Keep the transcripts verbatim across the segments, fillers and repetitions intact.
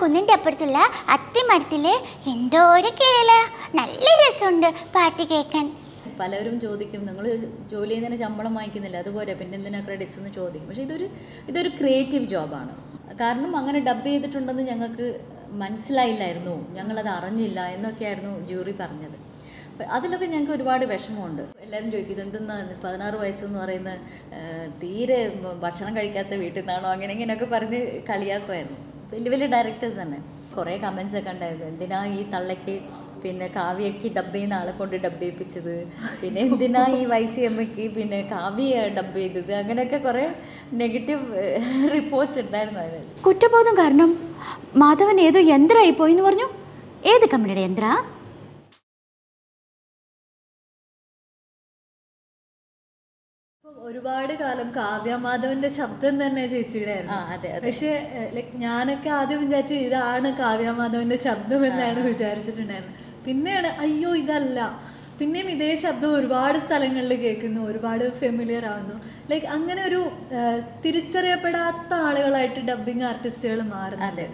കുന്നിൻ്റെ അപ്പുറത്തുള്ള അത്തിമരത്തിലെ എന്തോ ഒരു കിളില, നല്ല രസമുണ്ട് പാട്ട് കേൾക്കാൻ. പലരും ചോദിക്കും, നിങ്ങൾ ജോലി ചെയ്യുന്നതിന് ശമ്പളം വാങ്ങിക്കുന്നില്ല, അതുപോലെ പിന്നെ എന്തിനാ ക്രെഡിറ്റ്സ് എന്ന് ചോദിക്കും. പക്ഷേ ഇതൊരു ഇതൊരു ക്രിയേറ്റീവ് ജോബാണ്. കാരണം അങ്ങനെ ഡബ് ചെയ്തിട്ടുണ്ടെന്ന് ഞങ്ങൾക്ക് മനസ്സിലായില്ലായിരുന്നു, ഞങ്ങളത് അറിഞ്ഞില്ല എന്നൊക്കെയായിരുന്നു ജൂറി പറഞ്ഞത്. അതിലൊക്കെ ഞങ്ങൾക്ക് ഒരുപാട് വിഷമമുണ്ട്. എല്ലാവരും ചോദിക്കും, എന്തെന്നാ പതിനാറ് വയസ്സെന്ന് പറയുന്ന തീരെ ഭക്ഷണം കഴിക്കാത്ത വീട്ടിൽ നിന്നാണോ അങ്ങനെ ഇങ്ങനെയൊക്കെ പറഞ്ഞ് കളിയാക്കുമായിരുന്നു. വലിയ വലിയ ഡയറക്ടേഴ്സ് തന്നെ കുറേ കമൻസ് ഒക്കെ ഉണ്ടായിരുന്നു, എന്തിനാ ഈ തള്ളയ്ക്ക് പിന്നെ കാവ്യയ്ക്ക് ഡബ് ചെയ്യുന്ന ആളെ കൊണ്ട് ഡബ് ചെയ്യിപ്പിച്ചത്, പിന്നെ എന്തിനാ ഈ വൈസി അമ്മയ്ക്ക് പിന്നെ കാവ്യ ഡബ് ചെയ്തത്, അങ്ങനെയൊക്കെ കുറേ നെഗറ്റീവ് റിപ്പോർട്ട്സ് ഉണ്ടായിരുന്നു. അതിൽ കുറ്റബോധം കാരണം മാധവൻ ഏതോ യന്ത്രമായി പോയി എന്ന് പറഞ്ഞു. ഏത് കമ്പനിയുടെ യന്ത്ര? ഒരുപാട് കാലം കാവ്യ മാധവന്റെ ശബ്ദം തന്നെ ചേച്ചിയുടെ ആയിരുന്നു. അതെ, പക്ഷെ ഞാനൊക്കെ ആദ്യം വിചാരിച്ചത് ഇതാണ് കാവ്യ മാധവന്റെ ശബ്ദം എന്നാണ് വിചാരിച്ചിട്ടുണ്ടായിരുന്നത്. പിന്നെയാണ് അയ്യോ ഇതല്ല, പിന്നെയും ഇതേ ശബ്ദം ഒരുപാട് സ്ഥലങ്ങളിൽ കേൾക്കുന്നു, ഒരുപാട് ഫെമിലിയർ ആകുന്നു. ലൈക്ക് അങ്ങനെ ഒരു തിരിച്ചറിയപ്പെടാത്ത ആളുകളായിട്ട് ഡബ്ബിങ് ആർട്ടിസ്റ്റുകൾ മാറുന്നുണ്ട്.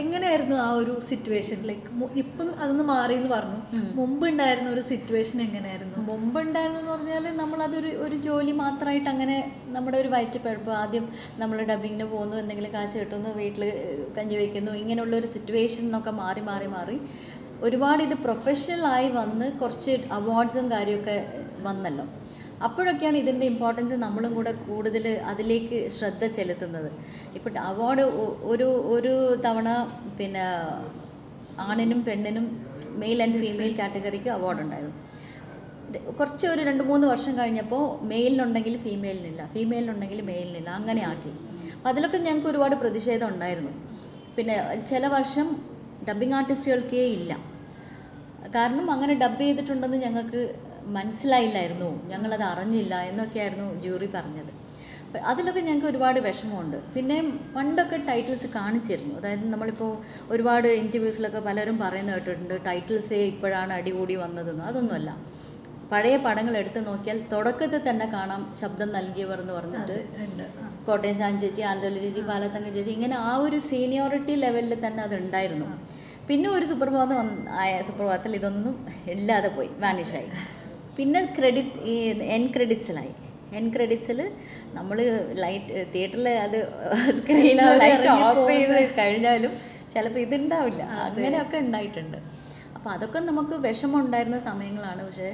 എങ്ങനെയായിരുന്നു ആ ഒരു സിറ്റുവേഷൻ? ലൈക്ക് ഇപ്പം അതൊന്ന് മാറിയെന്ന് പറഞ്ഞു, മുമ്പുണ്ടായിരുന്ന ഒരു സിറ്റുവേഷൻ എങ്ങനെയായിരുന്നു? മുമ്പുണ്ടായിരുന്നെന്ന് പറഞ്ഞാൽ നമ്മളതൊരു ഒരു ജോലി മാത്രമായിട്ട് അങ്ങനെ നമ്മുടെ ഒരു വയറ്റുപഴപ്പ്. ആദ്യം നമ്മൾ ഡബിങ്ങിന് പോകുന്നു, എന്തെങ്കിലും കാശ് കിട്ടുന്നു, വീട്ടിൽ കഞ്ഞി വയ്ക്കുന്നു, ഇങ്ങനെയുള്ളൊരു സിറ്റുവേഷൻ എന്നൊക്കെ മാറി മാറി മാറി ഒരുപാട് ഇത് പ്രൊഫഷണലായി വന്ന് കുറച്ച് അവാർഡ്സും കാര്യമൊക്കെ വന്നല്ലോ. അപ്പോഴൊക്കെയാണ് ഇതിൻ്റെ ഇമ്പോർട്ടൻസ് നമ്മളും കൂടെ കൂടുതൽ അതിലേക്ക് ശ്രദ്ധ ചെലുത്തുന്നത്. ഇപ്പോൾ അവാർഡ് ഒരു ഒരു തവണ പിന്നെ ആണിനും പെണ്ണിനും മെയിൽ ആൻഡ് ഫീമെയിൽ കാറ്റഗറിക്ക് അവാർഡുണ്ടായിരുന്നു. കുറച്ച് ഒരു രണ്ട് മൂന്ന് വർഷം കഴിഞ്ഞപ്പോൾ മെയിലിനുണ്ടെങ്കിൽ ഫീമെയിലിനില്ല, ഫീമെയിലിനുണ്ടെങ്കിൽ മെയിലിനില്ല, അങ്ങനെ ആക്കി. അപ്പോൾ അതിലൊക്കെ ഞങ്ങൾക്ക് ഒരുപാട് പ്രതിഷേധം ഉണ്ടായിരുന്നു. പിന്നെ ചില വർഷം ഡബ്ബിങ് ആർട്ടിസ്റ്റുകൾക്കേ ഇല്ല, കാരണം അങ്ങനെ ഡബ് ചെയ്തിട്ടുണ്ടെന്ന് ഞങ്ങൾക്ക് മനസ്സിലായില്ലായിരുന്നു, ഞങ്ങളത് അറിഞ്ഞില്ല എന്നൊക്കെയായിരുന്നു ജൂറി പറഞ്ഞത്. അപ്പം അതിലൊക്കെ ഞങ്ങൾക്ക് ഒരുപാട് വിഷമമുണ്ട്. പിന്നെ പണ്ടൊക്കെ ടൈറ്റിൽസ് കാണിച്ചിരുന്നു, അതായത് നമ്മളിപ്പോൾ ഒരുപാട് ഇൻ്റർവ്യൂസിലൊക്കെ പലരും പറയുന്നത് കേട്ടിട്ടുണ്ട്, ടൈറ്റിൽസേ ഇപ്പോഴാണ് അടികൂടി വന്നതെന്ന്. അതൊന്നുമല്ല, പഴയ പടങ്ങൾ എടുത്ത് നോക്കിയാൽ തുടക്കത്തിൽ തന്നെ കാണാം ശബ്ദം നൽകിയവർ എന്ന് പറഞ്ഞിട്ട് കോട്ടയം ശാൻ ചേച്ചി, ആന്തോളി ചേച്ചി, പാലത്തങ്ക ചേച്ചി, ഇങ്ങനെ ആ ഒരു സീനിയോറിറ്റി ലെവലിൽ തന്നെ അതുണ്ടായിരുന്നു. പിന്നെ ഒരു സുപ്രഭാതം ആയ സുപ്രഭാതത്തിൽ ഇതൊന്നും ഇല്ലാതെ പോയി, വാനിഷായി. പിന്നെ ക്രെഡിറ്റ് ഈ എൻ ക്രെഡിറ്റ്സിലായി. എൻ ക്രെഡിറ്റ്സിൽ നമ്മൾ ലൈറ്റ് തിയേറ്ററിൽ അത് സ്ക്രീനിൽ ലൈറ്റ് ഓഫ് ചെയ്ത് കഴിഞ്ഞാലും ചിലപ്പോൾ ഇതുണ്ടാവില്ല, അങ്ങനെയൊക്കെ ഉണ്ടായിട്ടുണ്ട്. അപ്പോൾ അതൊക്കെ നമുക്ക് വിഷമമുണ്ടായിരുന്ന സമയങ്ങളാണ്. പക്ഷേ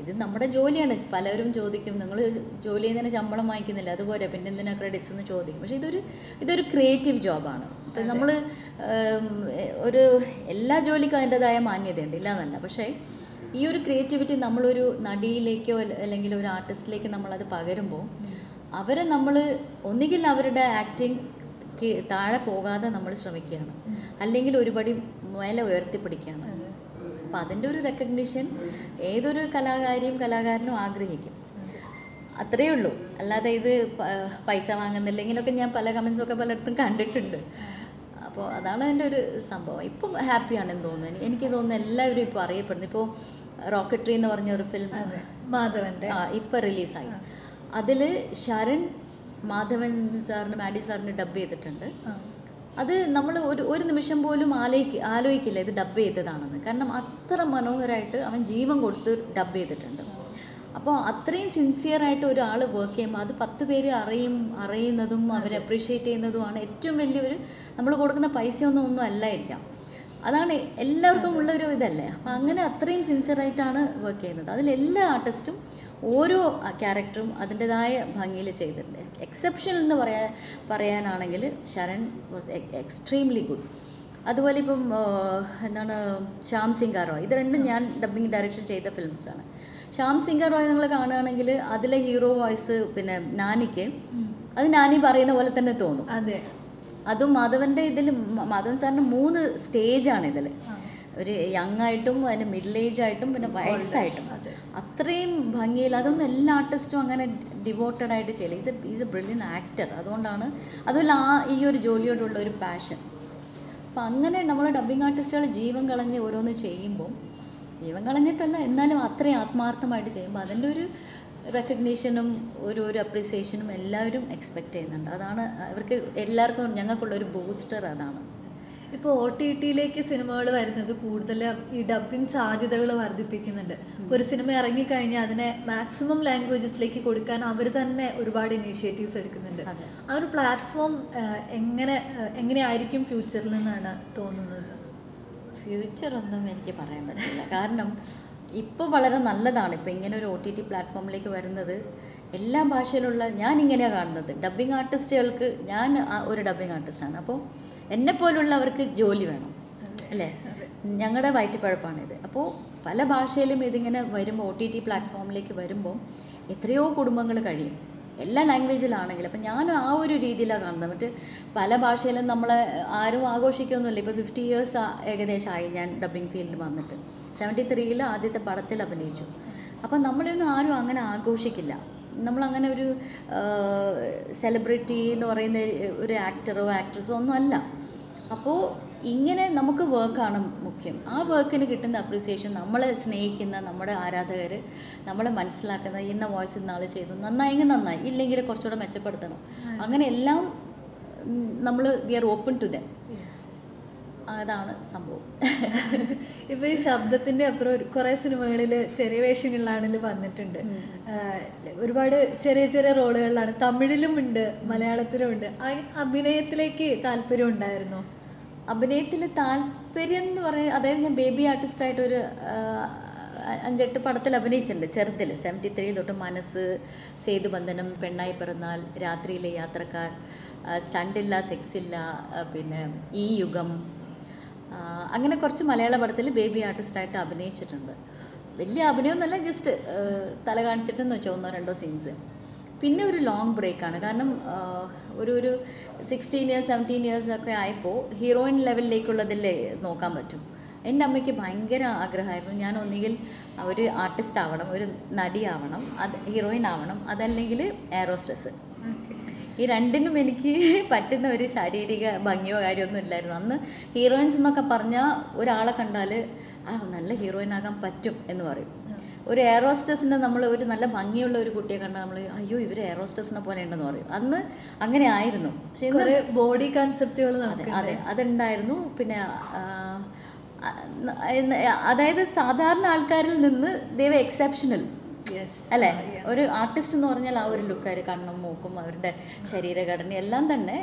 ഇത് നമ്മുടെ ജോലിയാണ്. പലരും ചോദിക്കും, നിങ്ങൾ ജോലി ചെയ്യുന്നതിന് ശമ്പളം വാങ്ങിക്കുന്നില്ല, അതുപോലെ പിന്നെ എന്തിനാ ക്രെഡിറ്റ്സ് എന്ന് ചോദിക്കും. പക്ഷേ ഇതൊരു ഇതൊരു ക്രിയേറ്റീവ് ജോബാണ്. ഇപ്പം നമ്മൾ ഒരു എല്ലാ ജോലിക്കും അതിൻ്റെതായ മാന്യതയുണ്ട്, ഇല്ല എന്നല്ല. പക്ഷേ ഈ ഒരു ക്രിയേറ്റിവിറ്റി നമ്മളൊരു നടിയിലേക്കോ അല്ലെങ്കിൽ ഒരു ആർട്ടിസ്റ്റിലേക്ക് നമ്മളത് പകരുമ്പോൾ അവരെ നമ്മൾ ഒന്നുകിൽ അവരുടെ ആക്ടിങ് താഴെ പോകാതെ നമ്മൾ ശ്രമിക്കുകയാണ്, അല്ലെങ്കിൽ ഒരുപടി മേലെ ഉയർത്തിപ്പിടിക്കുകയാണ്. അപ്പം അതിൻ്റെ ഒരു റെക്കഗ്നിഷൻ ഏതൊരു കലാകാരിയും കലാകാരനും ആഗ്രഹിക്കും, അത്രയേ ഉള്ളൂ. അല്ലാതെ ഇത് പൈസ വാങ്ങുന്നില്ല, ഇങ്ങനെയൊക്കെ ഞാൻ പല കമൻസൊക്കെ പലയിടത്തും കണ്ടിട്ടുണ്ട്. അപ്പോൾ അതാണ് എൻ്റെ ഒരു സംഭവം. ഇപ്പോൾ ഹാപ്പിയാണെന്ന് തോന്നുന്നു, എനിക്ക് തോന്നുന്നു എല്ലാവരും ഇപ്പോൾ അറിയപ്പെടുന്നു. ഇപ്പോൾ റോക്കറ്ററി എന്ന് പറഞ്ഞ ഒരു ഫിലിം മാധവൻ്റെ ആ ഇപ്പോൾ റിലീസായി, അതിൽ ശരൺ മാധവൻ സാറിന് മാഡി സാറിന് ഡബ് ചെയ്തിട്ടുണ്ട്. അത് നമ്മൾ ഒരു ഒരു നിമിഷം പോലും ആലോചിക്ക ആലോചിക്കില്ല ഇത് ഡബ് ചെയ്തതാണെന്ന്, കാരണം അത്ര മനോഹരമായിട്ട് അവൻ ജീവൻ കൊടുത്ത് ഡബ് ചെയ്തിട്ടുണ്ട്. അപ്പോൾ അത്രയും സിൻസിയറായിട്ട് ഒരാൾ വർക്ക് ചെയ്യുമ്പോൾ അത് പത്ത് പേര് അറിയും അറിയുന്നതും അവരെ അപ്രീഷിയേറ്റ് ചെയ്യുന്നതുമാണ് ഏറ്റവും വലിയൊരു നമ്മൾ കൊടുക്കുന്ന പൈസയൊന്നും ഒന്നും അല്ലായിരിക്കാം, അതാണ് എല്ലാവർക്കും ഉള്ളൊരു ഇതല്ലേ. അപ്പം അങ്ങനെ അത്രയും സിൻസിയറായിട്ടാണ് വർക്ക് ചെയ്യുന്നത്. അതിലെല്ലാ ആർട്ടിസ്റ്റും ഓരോ ക്യാരക്ടറും അതിൻ്റെതായ ഭംഗിയിൽ ചെയ്തിട്ടുണ്ട്. എക്സെപ്ഷണൽ എന്ന് പറയാ പറയാനാണെങ്കിൽ ശരൺ വാസ് എക്സ്ട്രീംലി ഗുഡ്. അതുപോലെ ഇപ്പം എന്താണ് ശ്യാം സിംഗ് റോയ്, ഇത് രണ്ടും ഞാൻ ഡബ്ബിങ് ഡയറക്ഷൻ ചെയ്ത ഫിലിംസാണ്. ശ്യാം സിംഗ് റോയ് നിങ്ങൾ കാണുകയാണെങ്കിൽ അതിലെ ഹീറോ വോയിസ് പിന്നെ നാനിക്ക് അത് നാനി പറയുന്ന പോലെ തന്നെ തോന്നും. അതെ, അതും മാധവൻ്റെ ഇതിൽ മാധവൻ സാറിന് മൂന്ന് സ്റ്റേജാണ് ഇതിൽ, ഒരു യങ് ആയിട്ടും അതിന് മിഡിൽ ഏജ് ആയിട്ടും പിന്നെ വയസ്സായിട്ടും, അത്രയും ഭംഗിയിൽ. അതൊന്നും എല്ലാ ആർട്ടിസ്റ്റും അങ്ങനെ ഡിവോട്ടഡ് ആയിട്ട് ചെയ്യില്ല. Is is a brilliant actor. അതുകൊണ്ടാണ് അതുപോലെ ആ ഈ ഒരു ജോലിയോടുള്ള ഒരു പാഷൻ. അപ്പം അങ്ങനെ നമ്മൾ ഡബ്ബിങ് ആർട്ടിസ്റ്റുകൾ ജീവൻ കളഞ്ഞ് ഓരോന്ന് ചെയ്യുമ്പോൾ, ജീവൻ കളഞ്ഞിട്ടല്ല എന്നാലും അത്രയും ആത്മാർത്ഥമായിട്ട് ചെയ്യുമ്പോൾ അതിൻ്റെ ഒരു റെക്കഗ്നീഷനും ഒരു ഒരു അപ്രീസിയേഷനും എല്ലാവരും എക്സ്പെക്റ്റ് ചെയ്യുന്നുണ്ട്. അതാണ് അവർക്ക് എല്ലാവർക്കും ഞങ്ങൾക്കുള്ള ഒരു ബൂസ്റ്റർ. അതാണ് If you have a cinema, you can see the dubbing charge. If you have a cinema, you can see the maximum languages. There are initiatives. Our platform is in the future. Future is the future. എല്ലാ ഭാഷയിലുള്ള ഞാൻ ഇങ്ങനെ കാണുന്നത് dubbing ആർട്ടിസ്റ്റുകൾക്ക് ഞാൻ ഒരു dubbing ആർട്ടിസ്റ്റാണ് അപ്പോൾ എന്നെ പോലുള്ളവർക്ക് ജോലി വേണം അല്ലേ ഞങ്ങളുടെ വൈറ്റിപ്പഴപ്പാണ് ഇത് അപ്പോൾ പല ഭാഷയിലും ഇതിങ്ങനെ വരുമ്പോൾ ഒടിടി പ്ലാറ്റ്ഫോമിലേക്ക് വരുമ്പോൾ എത്രയോ കുടുംബങ്ങൾ കഴിയും എല്ലാ ലാംഗ്വേജിലാണെങ്കിൽ അപ്പോൾ ഞാൻ ആ ഒരു രീതിയിലാണ് കാണുന്നത് മറ്റ് പല ഭാഷയിലും നമ്മൾ ആരും ആഘോഷിക്കൊന്നുമില്ല ഇപ്പോൾ fifty ഇയേഴ്സ് ഏകദേശമായി ഞാൻ ഡബ്ബിംഗ് ഫീൽഡിൽ വന്നിട്ട് seventy-three ൽ ആദ്യത്തെ പടത്തിൽ അഭിനയിച്ചു അപ്പോൾ നമ്മളൊന്നും ആരും അങ്ങനെ ആഘോഷിക്കില്ല നമ്മൾ അങ്ങനെ ഒരു സെലിബ്രിറ്റി എന്ന് പറയുന്ന ഒരു ആക്ടറോ ആക്ട്രസോ ഒന്നും അല്ല അപ്പോൾ ഇങ്ങനെ നമുക്ക് വർക്കാണ് മുഖ്യം ആ വർക്കിന് കിട്ടുന്ന അപ്രീസിയേഷൻ നമ്മളെ സ്നേഹിക്കുന്ന നമ്മുടെ ആരാധകർ നമ്മളെ മനസ്സിലാക്കുന്ന ഇന്ന വോയിസ് ഇന്നാളെ ചെയ്തു നന്നായെങ്കിൽ നന്നായി ഇല്ലെങ്കിൽ കുറച്ചുകൂടെ മെച്ചപ്പെടുത്തണം അങ്ങനെ എല്ലാം നമ്മൾ we are open to them അതാണ് സംഭവം ഇപ്പോൾ ഈ ശബ്ദത്തിൻ്റെ അപ്പുറം കുറേ സിനിമകളിൽ ചെറിയ വേഷങ്ങളിലാണെങ്കിലും വന്നിട്ടുണ്ട് ഒരുപാട് ചെറിയ ചെറിയ റോളുകളിലാണ് തമിഴിലും ഉണ്ട് മലയാളത്തിലും ഉണ്ട് അഭിനയത്തിലേക്ക് താല്പര്യം ഉണ്ടായിരുന്നോ അഭിനയത്തിൽ താല്പര്യം എന്ന് പറയുന്നത് അതായത് ഞാൻ ബേബി ആർട്ടിസ്റ്റായിട്ടൊരു അഞ്ചെട്ട് പടത്തിൽ അഭിനയിച്ചിട്ടുണ്ട് ചെറുതിൽ സെവൻറ്റി ത്രീ തൊട്ട് മനസ്സ് സേതുബന്ധനം പെണ്ണായി പിറന്നാൽ രാത്രിയിലെ യാത്രക്കാർ സ്റ്റണ്ടില്ല സെക്സില്ല പിന്നെ ഈ യുഗം അങ്ങനെ കുറച്ച് മലയാള പടത്തിൽ ബേബി ആർട്ടിസ്റ്റായിട്ട് അഭിനയിച്ചിട്ടുണ്ട് വലിയ അഭിനയമൊന്നുമല്ല ജസ്റ്റ് തല കാണിച്ചിട്ടെന്ന് വെച്ചോ ഒന്നോ രണ്ടോ സീൻസ് പിന്നെ ഒരു ലോങ് ബ്രേക്കാണ് കാരണം ഒരു ഒരു സിക്സ്റ്റീൻ ഇയേഴ്സ് സെവൻറ്റീൻ ഇയേഴ്സ് ഒക്കെ ആയപ്പോൾ ഹീറോയിൻ ലെവലിലേക്കുള്ളതിൽ നോക്കാൻ പറ്റും എൻ്റെ അമ്മയ്ക്ക് ഭയങ്കര ആഗ്രഹമായിരുന്നു ഞാൻ ഒന്നുകിൽ ഒരു ആർട്ടിസ്റ്റ് ആവണം ഒരു നടി ആവണം അത് ഹീറോയിൻ ആവണം അതല്ലെങ്കിൽ എയറോസ്റ്റസ് ഈ രണ്ടിനും എനിക്ക് പറ്റുന്ന ഒരു ശാരീരിക ഭംഗിയോ കാര്യമൊന്നും ഇല്ലായിരുന്നു അന്ന് ഹീറോയിൻസ് എന്നൊക്കെ പറഞ്ഞാൽ ഒരാളെ കണ്ടാൽ ആ നല്ല ഹീറോയിൻ ആകാൻ പറ്റും എന്ന് പറയും ഒരു എയറോസ്റ്റസിനെ നമ്മൾ ഒരു നല്ല ഭംഗിയുള്ള ഒരു കുട്ടിയെ കണ്ടാൽ നമ്മൾ അയ്യോ ഇവർ എയറോസ്റ്റസിനെ പോലെ ഉണ്ടെന്ന് പറയും അന്ന് അങ്ങനെ ആയിരുന്നു പക്ഷേ ബോഡി കൺസെപ്റ്റുകൾ അതെ അതുണ്ടായിരുന്നു പിന്നെ അതായത് സാധാരണ ആൾക്കാരിൽ നിന്ന് ദേ വർ എക്സെപ്ഷണൽ അല്ലേ ഒരു ആർട്ടിസ്റ്റ് എന്ന് പറഞ്ഞാൽ ആ ഒരു ലുക്ക് അവർ കണ്ണും മൂക്കും അവരുടെ ശരീരഘടന എല്ലാം തന്നെ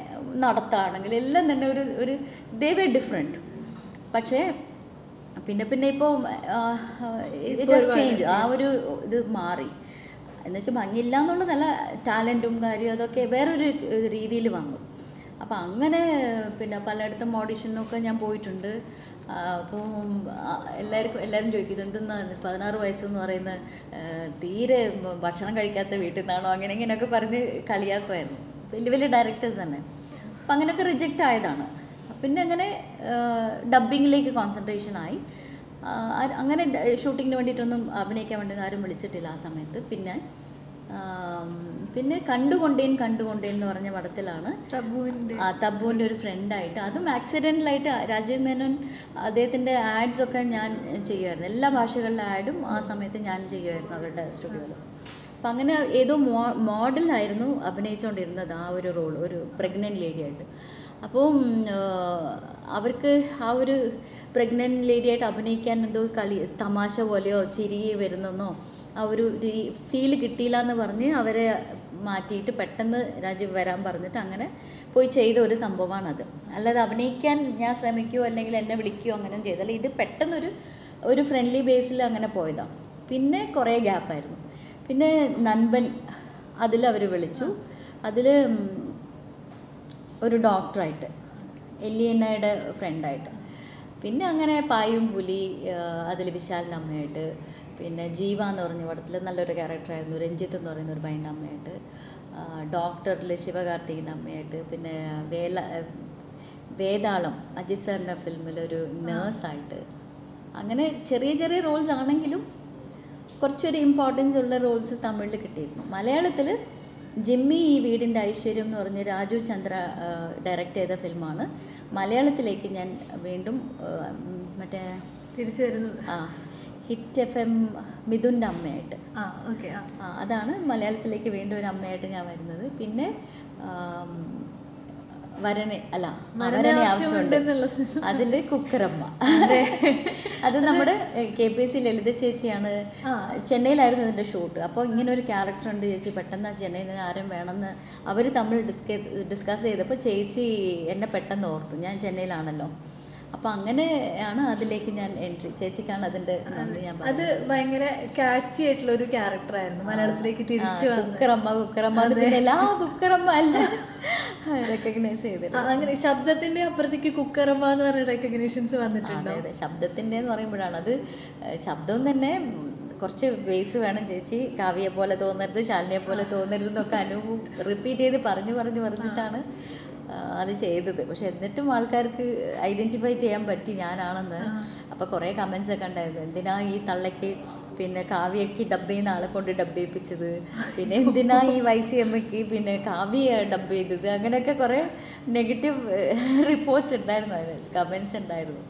നടത്താണെങ്കിൽ എല്ലാം തന്നെ ഒരു ഒരു ദേ വർ ഡിഫറെൻറ്റ് പക്ഷേ പിന്നെ പിന്നെ ഇപ്പോൾ ഇറ്റ് ചേഞ്ച് ആ ഒരു ഇത് മാറി എന്ന് വെച്ചാൽ ഭംഗിയില്ല എന്നുള്ളതല്ല ടാലൻറ്റും കാര്യം അതൊക്കെ വേറൊരു രീതിയിൽ വന്നു അപ്പം അങ്ങനെ പിന്നെ പലയിടത്തും ഓഡിഷനൊക്കെ ഞാൻ പോയിട്ടുണ്ട് അപ്പോൾ എല്ലാവർക്കും എല്ലാവരും ചോദിക്കും ഇതെന്തെന്നാ പതിനാറ് വയസ്സെന്ന് പറയുന്ന തീരെ ഭക്ഷണം കഴിക്കാത്ത വീട്ടിൽ നിന്നാണോ അങ്ങനെ ഇങ്ങനെയൊക്കെ പറഞ്ഞ് കളിയാക്കുമായിരുന്നു വലിയ വലിയ ഡയറക്ടേഴ്സ് തന്നെ അപ്പം അങ്ങനെയൊക്കെ റിജക്റ്റ് ആയതാണ് പിന്നെ അങ്ങനെ ഡബ്ബിങ്ങിലേക്ക് കോൺസെൻട്രേഷൻ ആയി അങ്ങനെ ഷൂട്ടിങ്ങിന് വേണ്ടിയിട്ടൊന്നും അഭിനയിക്കാൻ വേണ്ടി ആരും വിളിച്ചിട്ടില്ല ആ സമയത്ത് പിന്നെ പിന്നെ കണ്ടുകൊണ്ടേൻ കണ്ടുകൊണ്ടേൻ എന്ന് പറഞ്ഞ പടത്തിലാണ് ആ തബുവിൻ്റെ ഒരു ഫ്രണ്ടായിട്ട് അതും ആക്സിഡൻ്റലായിട്ട് രാജീവ് മേനോൻ അദ്ദേഹത്തിൻ്റെ ആഡ്സൊക്കെ ഞാൻ ചെയ്യുമായിരുന്നു എല്ലാ ഭാഷകളിലെ ആഡും ആ സമയത്ത് ഞാൻ ചെയ്യുമായിരുന്നു അവരുടെ സ്റ്റുഡിയോയിൽ അപ്പം അങ്ങനെ ഏതോ മോ മോഡലായിരുന്നു അഭിനയിച്ചുകൊണ്ടിരുന്നത് ആ ഒരു റോൾ ഒരു പ്രഗ്നൻറ്റ് ലേഡിയായിട്ട് അപ്പോൾ അവർക്ക് ആ ഒരു പ്രഗ്നൻറ്റ് ലേഡിയായിട്ട് അഭിനയിക്കാൻ എന്തോ കളി തമാശ പോലെയോ ചിരി വരുന്നെന്നോ ആ ഒരു ഫീൽ കിട്ടിയില്ല എന്ന് പറഞ്ഞ് അവരെ മാറ്റിയിട്ട് പെട്ടെന്ന് രാജീവ് വരാൻ പറഞ്ഞിട്ട് അങ്ങനെ പോയി ചെയ്ത ഒരു സംഭവമാണത് അല്ലാതെ അഭിനയിക്കാൻ ഞാൻ ശ്രമിക്കുകയോ അല്ലെങ്കിൽ എന്നെ വിളിക്കുകയോ അങ്ങനെ ചെയ്തല്ല ഇത് പെട്ടെന്നൊരു ഒരു ഫ്രണ്ട്ലി ബേസിൽ അങ്ങനെ പോയതാണ് പിന്നെ കുറേ ഗ്യാപ്പായിരുന്നു പിന്നെ നൻപൻ അതിൽ അവർ വിളിച്ചു അതിൽ ഒരു ഡോക്ടറായിട്ട് എല്ലിയനയുടെ ഫ്രണ്ടായിട്ട് പിന്നെ അങ്ങനെ പായും പുലി അതിൽ വിശാലിൻ്റെ അമ്മയായിട്ട് പിന്നെ ജീവ എന്ന് പറഞ്ഞ പടത്തിൽ നല്ലൊരു ക്യാരക്ടറായിരുന്നു രഞ്ജിത്ത് എന്ന് പറയുന്ന ഒരു ഭയങ്കര അമ്മയായിട്ട് ഡോക്ടറിൽ ശിവകാർത്തികൻ്റെ അമ്മയായിട്ട് പിന്നെ വേല വേതാളം അജിത് സാറിൻ്റെ ഫിലിമിലൊരു നേഴ്സായിട്ട് അങ്ങനെ ചെറിയ ചെറിയ റോൾസ് ആണെങ്കിലും കുറച്ചൊരു ഇമ്പോർട്ടൻസ് ഉള്ള റോൾസ് തമിഴിൽ കിട്ടിയിരുന്നു മലയാളത്തിൽ ജിമ്മി ഈ വീടിൻ്റെ ഐശ്വര്യം എന്ന് പറഞ്ഞ് രാജു ചന്ദ്ര ഡയറക്റ്റ് ചെയ്ത ഫിലിമാണ് മലയാളത്തിലേക്ക് ഞാൻ വീണ്ടും മറ്റേ തിരിച്ചു വരുന്നത് ആ ഹിറ്റ് എഫ് എം മിഥുൻ്റെ അമ്മയായിട്ട് ആ ഓക്കെ ആ അതാണ് മലയാളത്തിലേക്ക് വീണ്ടും ഒരു അമ്മയായിട്ട് ഞാൻ വരുന്നത് പിന്നെ വരനെ അല്ല വരനെ ആവശ്യമുണ്ട് അതില് കുക്കറമ്മ. അത് നമ്മുടെ K P S C Lalitha ചേച്ചിയാണ്. ചെന്നൈയിലായിരുന്നു അതിന്റെ ഷൂട്ട്. അപ്പോൾ ഇങ്ങനെ ഒരു ക്യാരക്ടർ ഉണ്ട് ചേച്ചി, പെട്ടെന്ന് ചെന്നൈയിൽ നിന്ന് ആരും വേണമെന്ന് അവർ തമ്മിൽ ഡിസ്കസ് ചെയ്തപ്പോൾ ചേച്ചി എന്നെ പെട്ടെന്ന് ഓർത്തു. ഞാൻ ചെന്നൈയിലാണല്ലോ. അപ്പൊ അങ്ങനെയാണ് അതിലേക്ക് ഞാൻ എൻട്രി. ചേച്ചിക്കാണ് അതിന്റെ അത് ഭയങ്കര കാച്ചി ആയിട്ടുള്ള ഒരു ക്യാരക്ടർ ആയിരുന്നു. മലയാളത്തിലേക്ക് തിരിച്ചു കുക്കറമ്മ കുക്കറമ്മ എല്ലാ കുക്കറമ്മ അല്ല റെക്കഗ്നൈസ് ചെയ്തിട്ട് അങ്ങനെ ശബ്ദത്തിന്റെ അപ്പുറത്തേക്ക് കുക്കറമ്മ എന്ന് പറഞ്ഞ റെക്കഗ്നേഷൻസ് വന്നിട്ടുണ്ട്. അതെ, ശബ്ദത്തിന്റെ എന്ന് പറയുമ്പോഴാണ് അത്. ശബ്ദം തന്നെ കുറച്ച് ബേസ് വേണം ചേച്ചി, കാവ്യയെ പോലെ തോന്നരുത്, ശാലിനിയെ പോലെ തോന്നരുത് എന്നൊക്കെ അനുഭവം റിപ്പീറ്റ് ചെയ്ത് പറഞ്ഞു പറഞ്ഞു പറഞ്ഞിട്ടാണ് അത് ചെയ്തത്. പക്ഷെ എന്നിട്ടും ആൾക്കാർക്ക് ഐഡന്റിഫൈ ചെയ്യാൻ പറ്റി ഞാനാണെന്ന്. അപ്പോൾ കുറേ കമൻസ് ഒക്കെ ഉണ്ടായിരുന്നു, എന്തിനാ ഈ തള്ളയ്ക്ക് പിന്നെ കാവ്യയ്ക്ക് ഡബ് ചെയ്യുന്ന ആളെ കൊണ്ട് ഡബ് ചെയ്യിപ്പിച്ചത്, പിന്നെ എന്തിനാ ഈ വൈസി അമ്മയ്ക്ക് പിന്നെ കാവ്യ ഡബ് ചെയ്തത്, അങ്ങനെയൊക്കെ കുറേ നെഗറ്റീവ് റിപ്പോർട്ട്സ് ഉണ്ടായിരുന്നു, അതിന് കമൻസ് ഉണ്ടായിരുന്നു.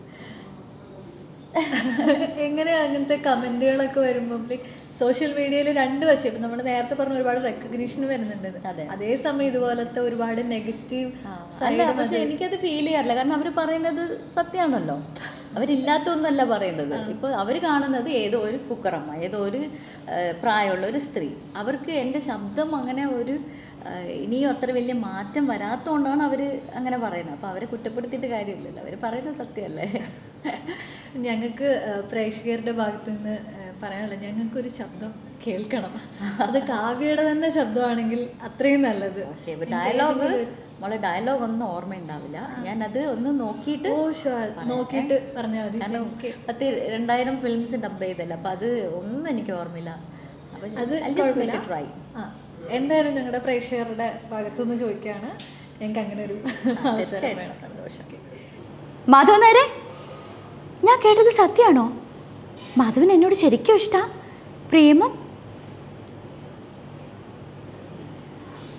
എങ്ങനെ അങ്ങനത്തെ കമന്റുകളൊക്കെ വരുമ്പോൾ സോഷ്യൽ മീഡിയയിൽ രണ്ട് വശം, ഇപ്പം നമ്മൾ നേരത്തെ പറഞ്ഞ ഒരുപാട് റെക്കഗ്നീഷൻ വരുന്നുണ്ട്, അതേസമയം ഇതുപോലത്തെ ഒരുപാട് നെഗറ്റീവ് സൈഡ്. പക്ഷെ എനിക്കത് ഫീൽ ചെയ്യാറില്ല, കാരണം അവർ പറയുന്നത് സത്യമാണല്ലോ, അവരില്ലാത്തൊന്നല്ല പറയുന്നത്. ഇപ്പോൾ അവർ കാണുന്നത് ഏതോ ഒരു കുക്കറമ്മ, ഏതോ ഒരു പ്രായമുള്ള ഒരു സ്ത്രീ. അവർക്ക് എൻ്റെ ശബ്ദം അങ്ങനെ ഒരു ഇനിയും അത്ര വലിയ മാറ്റം വരാത്തതുകൊണ്ടാണ് അവർ അങ്ങനെ പറയുന്നത്. അപ്പോൾ അവരെ കുറ്റപ്പെടുത്തിയിട്ട് കാര്യമില്ലല്ലോ, അവർ പറയുന്നത് സത്യമല്ലേ. ഞങ്ങൾക്ക് പ്രേക്ഷകരുടെ ഭാഗത്തു നിന്ന് പറയാനുള്ള, ഞങ്ങൾക്കൊരു ശബ്ദം കേൾക്കണം. അത് കാവ്യയുടെ തന്നെ ശബ്ദമാണെങ്കിൽ അത്രയും നല്ലത്. ഡയലോഗ് നമ്മളെ ഡയലോഗ് ഒന്നും ഓർമ്മയുണ്ടാവില്ല, ഞാനത് ഒന്ന് നോക്കിയിട്ട് നോക്കിയിട്ട് പറഞ്ഞാൽ മതി. കാരണം പത്ത് രണ്ടായിരം ഫിലിംസ് ഡബ് ചെയ്തല്ലോ, അപ്പം അത് ഒന്നും എനിക്ക് ഓർമ്മയില്ല. അപ്പം അത് ട്രൈ എന്തായാലും ഞങ്ങളുടെ പ്രേക്ഷകരുടെ ഭാഗത്തുനിന്ന് ചോദിക്കുകയാണ്, ഞങ്ങൾക്ക് അങ്ങനെ ഒരു സന്തോഷം. മാധവൻ നേരെ ഞാൻ കേട്ടത് സത്യമാണോ? മാധവൻ എന്നോട് ശരിക്കും ഇഷ്ടാ, പ്രേമം.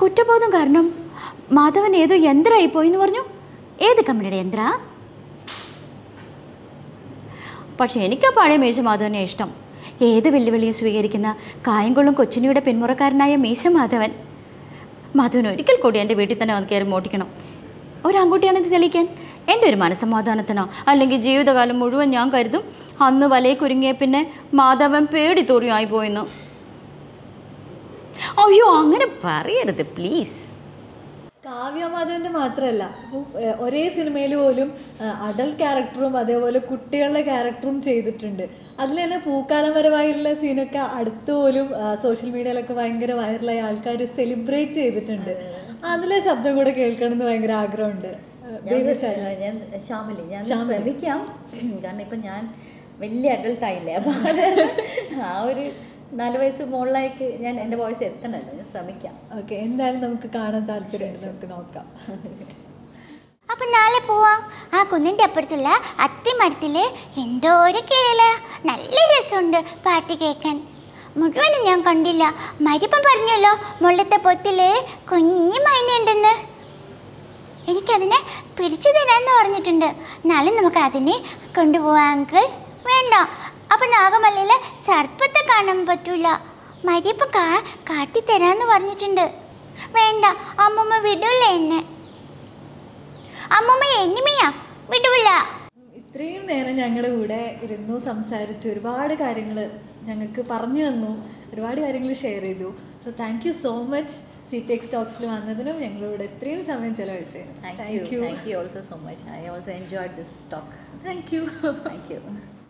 കുറ്റബോധം കാരണം മാധവൻ ഏതോ യന്ത്രമായി പോയിന്ന് പറഞ്ഞു. ഏത് കമ്പനിയുടെ യന്ത്ര? പക്ഷെ എനിക്ക് ആ പഴയ മീശ മാധവനെ ഇഷ്ടം. ഏത് വെല്ലുവിളിയും സ്വീകരിക്കുന്ന കായംകുളം കൊച്ചിനിയുടെ പിന്മുറക്കാരനായ മീശ മാധവൻ. മാധവൻ ഒരിക്കൽ കൂടി എൻ്റെ വീട്ടിൽ തന്നെ വന്ന് കയറി മോട്ടിക്കണം. ഒരാൺകുട്ടിയാണെന്ന് തെളിയിക്കാൻ എൻ്റെ ഒരു മനസ്സമാധാനത്തിനോ അല്ലെങ്കിൽ ജീവിതകാലം മുഴുവൻ ഞാൻ കരുതും അന്ന് വലയെ കുരുങ്ങിയ പിന്നെ മാധവൻ പേടി തോറിയായി പോയെന്ന്. അയ്യോ അങ്ങനെ പറയരുത് പ്ലീസ്. കാവ്യ മാധവൻ്റെ മാത്രമല്ല, ഒരേ സിനിമയിൽ പോലും അഡൽ ക്യാരക്ടറും അതേപോലെ കുട്ടികളുടെ ക്യാരക്ടറും ചെയ്തിട്ടുണ്ട്. അതിൽ തന്നെ പൂക്കാലപരമായുള്ള സീനൊക്കെ അടുത്ത് പോലും സോഷ്യൽ മീഡിയയിലൊക്കെ ഭയങ്കര വൈറലായി ആൾക്കാർ സെലിബ്രേറ്റ് ചെയ്തിട്ടുണ്ട്. അതിലെ ശബ്ദം കൂടെ കേൾക്കണമെന്ന് ഭയങ്കര ആഗ്രഹമുണ്ട്. ഞാൻ ശ്യാമിലി ഞാൻ ശ്രമിക്കാം, കാരണം ഇപ്പം ഞാൻ വലിയ അഡൽട്ടായില്ലേ, അപ്പം ആ ഒരു നാല് വയസ്സ് മുകളിലേക്ക് ഞാൻ എൻ്റെ വോയിസ് എത്തണല്ലോ, ഞാൻ ശ്രമിക്കാം. ഓക്കെ, എന്തായാലും നമുക്ക് കാണാൻ താല്പര്യമുണ്ട്, നമുക്ക് നോക്കാം. അപ്പം നാളെ പോവാം. ആ കുന്നിൻ്റെ അപ്പുറത്തുള്ള അത്തിമരത്തിൽ എന്തോ ഒരു കിളില, നല്ല രസമുണ്ട് പാട്ട് കേൾക്കാൻ. മുഴുവനും ഞാൻ കണ്ടില്ല. മരിപ്പം പറഞ്ഞല്ലോ മുള്ളത്തെ പൊത്തിൽ കുഞ്ഞു മൈനയുണ്ടെന്ന്. എനിക്കതിനെ പിടിച്ചു തരാമെന്ന് പറഞ്ഞിട്ടുണ്ട്. നാളെ നമുക്ക് അതിനെ കൊണ്ടുപോകാം അങ്കിൾ. വേണ്ട, അപ്പം നാഗമല്ലയിൽ സർപ്പത്തെ കാണാൻ പറ്റൂല. മരിയപ്പം കാ കാട്ടിത്തരാമെന്ന് പറഞ്ഞിട്ടുണ്ട്. വേണ്ട, അമ്മൂമ്മ വിടൂല എന്നെ. അമ്മൂമ്മ എനിമയാ, വിടൂല. ഇത്രയും നേരം ഞങ്ങളുടെ കൂടെ ഇരുന്നു സംസാരിച്ച് ഒരുപാട് കാര്യങ്ങൾ ഞങ്ങൾക്ക് പറഞ്ഞു തന്നു, ഒരുപാട് കാര്യങ്ങൾ ഷെയർ ചെയ്തു. So thank you so much C P X ടോക്സിൽ വന്നതിനും ഞങ്ങളോട് ഇത്രയും സമയം ചെലവഴിച്ചതിനും. Thank you. Thank you also so much. I also enjoyed this talk. Thank you. Thank U.